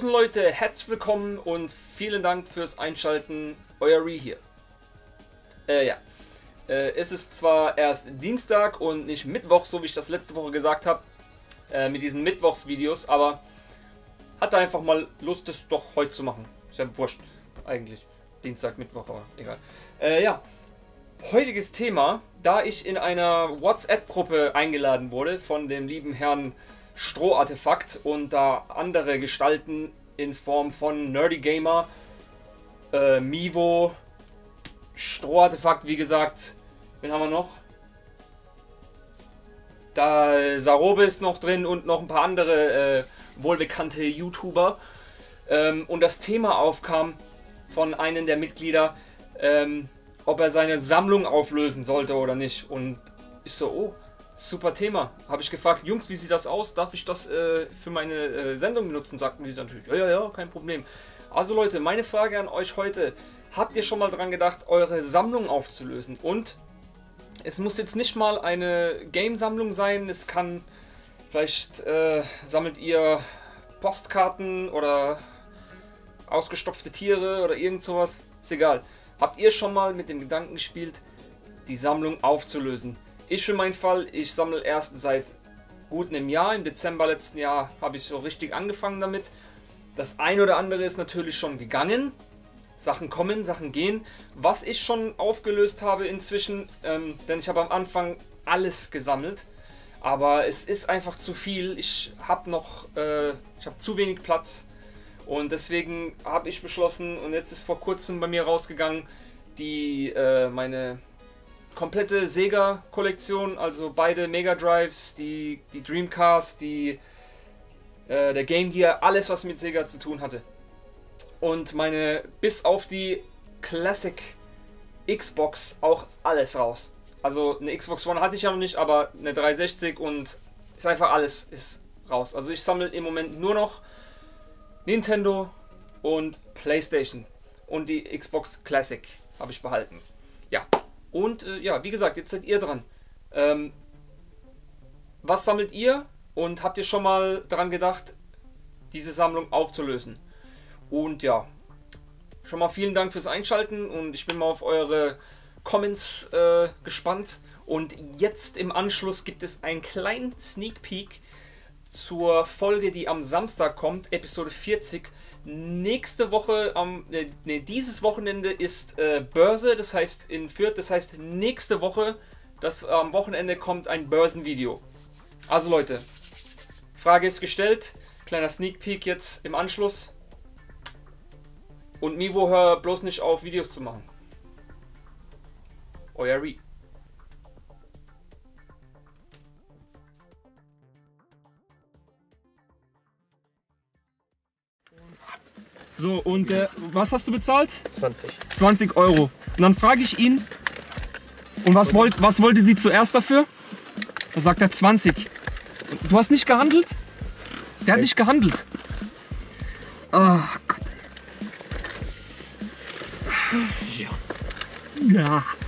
Servus Leute, herzlich willkommen und vielen Dank fürs Einschalten, euer Ree hier. Es ist zwar erst Dienstag und nicht Mittwoch, so wie ich das letzte Woche gesagt habe, mit diesen Mittwochsvideos, aber hatte einfach mal Lust, das doch heute zu machen. Ist ja wurscht, eigentlich. Dienstag, Mittwoch, aber egal. Heutiges Thema, da ich in einer WhatsApp-Gruppe eingeladen wurde von dem lieben Herrn Strohartefakt und da andere Gestalten in Form von Nerdy Gamer, Mivo, Strohartefakt, wie gesagt, wen haben wir noch? Da Sarobe ist noch drin und noch ein paar andere wohlbekannte YouTuber. Und das Thema aufkam von einem der Mitglieder, ob er seine Sammlung auflösen sollte oder nicht. Und ich so, oh, super Thema. Habe ich gefragt, Jungs, wie sieht das aus? Darf ich das für meine Sendung benutzen? Sagten die natürlich, ja, kein Problem. Also Leute, meine Frage an euch heute. Habt ihr schon mal dran gedacht, eure Sammlung aufzulösen? Und es muss jetzt nicht mal eine Game-Sammlung sein. Es kann, vielleicht sammelt ihr Postkarten oder ausgestopfte Tiere oder irgend sowas. Ist egal. Habt ihr schon mal mit dem Gedanken gespielt, die Sammlung aufzulösen? Ich für meinen Fall, ich sammle erst seit gut einem Jahr. Im Dezember letzten Jahr habe ich so richtig angefangen damit. Das ein oder andere ist natürlich schon gegangen. Sachen kommen, Sachen gehen. Was ich schon aufgelöst habe inzwischen, denn ich habe am Anfang alles gesammelt. Aber es ist einfach zu viel. Ich habe noch, ich habe zu wenig Platz. Und deswegen habe ich beschlossen, und jetzt ist vor kurzem bei mir rausgegangen, die meine komplette Sega-Kollektion, also beide Mega Drives, die Dreamcast, der Game Gear, alles was mit Sega zu tun hatte. Und meine, bis auf die Classic Xbox, auch alles raus. Also eine Xbox One hatte ich ja noch nicht, aber eine 360 und ist einfach alles ist raus. Also ich sammle im Moment nur noch Nintendo und PlayStation und die Xbox Classic habe ich behalten. Ja, und ja, wie gesagt, jetzt seid ihr dran. Was sammelt ihr und habt ihr schon mal daran gedacht, diese Sammlung aufzulösen? Und ja, schon mal vielen Dank fürs Einschalten und ich bin mal auf eure Comments gespannt. Und jetzt im Anschluss gibt es einen kleinen Sneak Peek zur Folge, die am Samstag kommt, Episode 40. Nächste Woche, dieses Wochenende ist Börse, das heißt in Fürth, das heißt nächste Woche, am Wochenende kommt ein Börsenvideo. Also Leute, Frage ist gestellt, kleiner Sneak Peek jetzt im Anschluss. Und Mivo, hör bloß nicht auf, Videos zu machen. Euer Ree. So, und was hast du bezahlt? 20. 20 Euro. Und dann frage ich ihn, und was wollte sie zuerst dafür? Da sagt er 20. Du hast nicht gehandelt? Der hat nicht gehandelt. Ah, Gott. Ja. Ja.